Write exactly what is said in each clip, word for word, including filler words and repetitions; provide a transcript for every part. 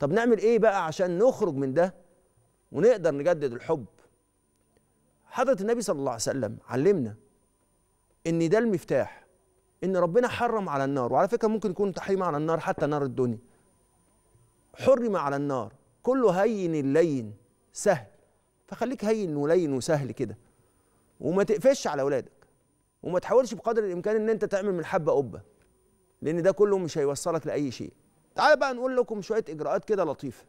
طب نعمل ايه بقى عشان نخرج من ده ونقدر نجدد الحب؟ حضرة النبي صلى الله عليه وسلم علمنا ان ده المفتاح، ان ربنا حرم على النار، وعلى فكرة ممكن يكون تحريم على النار حتى نار الدنيا، حرم على النار كله هين اللين سهل، فخليك هين ولين وسهل كده، وما تقفش على اولادك، وما تحاولش بقدر الامكان ان انت تعمل من حبة قبة، لان ده كله مش هيوصلك لاي شيء. تعال بقى نقول لكم شوية اجراءات كده لطيفة.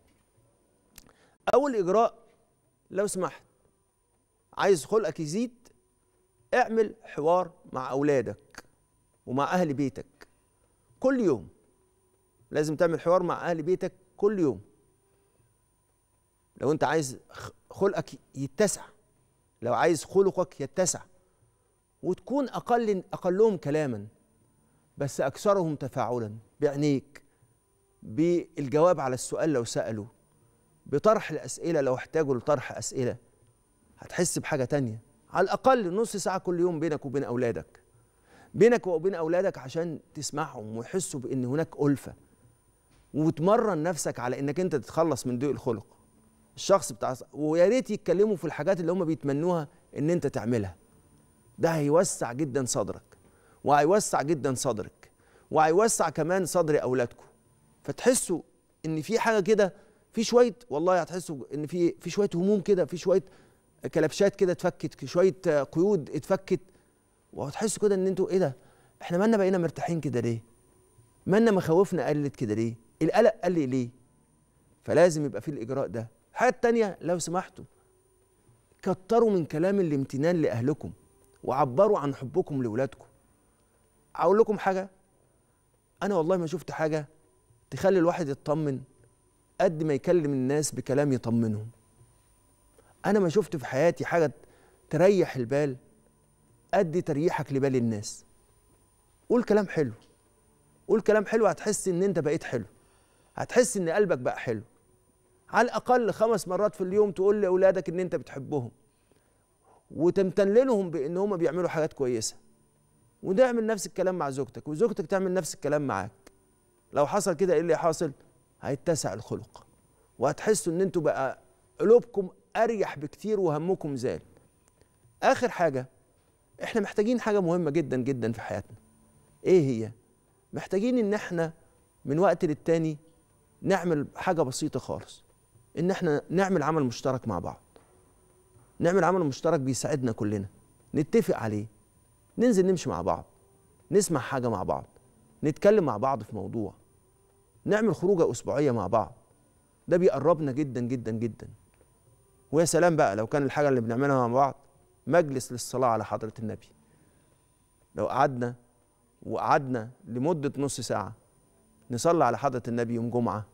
اول اجراء، لو سمحت عايز خلقك يزيد، اعمل حوار مع اولادك ومع اهل بيتك كل يوم. لازم تعمل حوار مع اهل بيتك كل يوم لو انت عايز خلقك يتسع، لو عايز خلقك يتسع، وتكون اقل اقلهم كلاما بس اكثرهم تفاعلا، بعينيك، بالجواب على السؤال لو سالوا، بطرح الاسئله لو احتاجوا لطرح اسئله، هتحس بحاجه تانية. على الاقل نص ساعه كل يوم بينك وبين اولادك، بينك وبين اولادك عشان تسمعهم ويحسوا بان هناك ألفة، وتمرن نفسك على انك انت تتخلص من ضيق الخلق الشخص بتاع، ويا ريت يتكلموا في الحاجات اللي هم بيتمنوها ان انت تعملها. ده هيوسع جدا صدرك، وهيوسع جدا صدرك، وهيوسع كمان صدر اولادكم، فتحسوا ان في حاجه كده، في شويه، والله هتحسوا ان في في شويه هموم كده، في شويه كلبشات كده اتفكت، شويه قيود اتفكت، وهتحسوا كده ان انتوا ايه ده؟ احنا مالنا بقينا مرتاحين كده ليه؟ مالنا مخاوفنا قلت كده ليه؟ القلق قل ليه؟ فلازم يبقى في الاجراء ده. الحاجه الثانيه لو سمحتوا، كتروا من كلام الامتنان لاهلكم، وعبروا عن حبكم لاولادكم. اقول لكم حاجه، انا والله ما شفت حاجه تخلي الواحد يطمن قد ما يكلم الناس بكلام يطمنهم. انا ما شفت في حياتي حاجه تريح البال قد تريحك لبال الناس. قول كلام حلو، قول كلام حلو، هتحس ان انت بقيت حلو، هتحس ان قلبك بقى حلو. على الاقل خمس مرات في اليوم تقول لاولادك ان انت بتحبهم، وتمتن لهم بان هم بيعملوا حاجات كويسه، وتعمل نفس الكلام مع زوجتك، وزوجتك تعمل نفس الكلام معاك. لو حصل كده ايه اللي حاصل؟ هيتسع الخلق، وهتحسوا ان انتوا بقى قلوبكم اريح بكتير وهمكم زال. اخر حاجه، احنا محتاجين حاجه مهمه جدا جدا في حياتنا. ايه هي؟ محتاجين ان احنا من وقت للتاني نعمل حاجه بسيطه خالص، ان احنا نعمل عمل مشترك مع بعض، نعمل عمل مشترك بيساعدنا كلنا، نتفق عليه، ننزل نمشي مع بعض، نسمع حاجه مع بعض، نتكلم مع بعض في موضوع، نعمل خروجه اسبوعيه مع بعض. ده بيقربنا جدا جدا جدا. ويا سلام بقى لو كان الحاجه اللي بنعملها مع بعض مجلس للصلاه على حضره النبي، لو قعدنا وقعدنا لمده نص ساعه نصلي على حضره النبي يوم جمعه،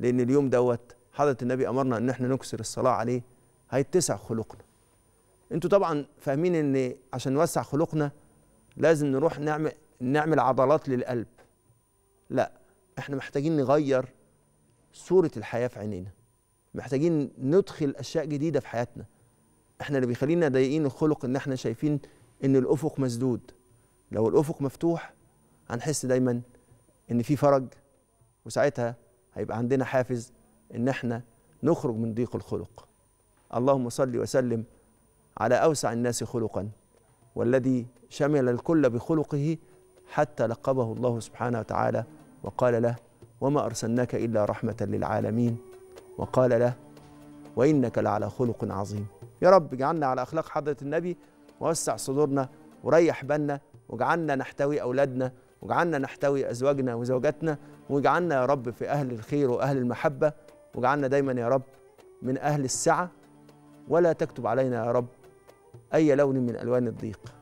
لان اليوم دوت حضره النبي امرنا ان احنا نكسر الصلاه عليه، هيتسع خلقنا. انتوا طبعا فاهمين ان عشان نوسع خلقنا لازم نروح نعمل نعمل عضلات للقلب، لا، احنا محتاجين نغير صورة الحياة في عينينا، محتاجين ندخل أشياء جديدة في حياتنا. احنا اللي بيخلينا ضايقين الخلق ان احنا شايفين ان الأفق مسدود، لو الأفق مفتوح هنحس دايما ان في فرج، وساعتها هيبقى عندنا حافز ان احنا نخرج من ضيق الخلق. اللهم صل وسلم على أوسع الناس خلقا، والذي شمل الكل بخلقه، حتى لقبه الله سبحانه وتعالى وقال له وما أرسلناك إلا رحمة للعالمين، وقال له وإنك لعلى خلق عظيم. يا رب اجعلنا على أخلاق حضرة النبي، ووسع صدورنا، وريح بالنا، واجعلنا نحتوي أولادنا، واجعلنا نحتوي أزواجنا وزوجاتنا، واجعلنا يا رب في أهل الخير وأهل المحبة، واجعلنا دايما يا رب من أهل السعة، ولا تكتب علينا يا رب أي لون من ألوان الضيق.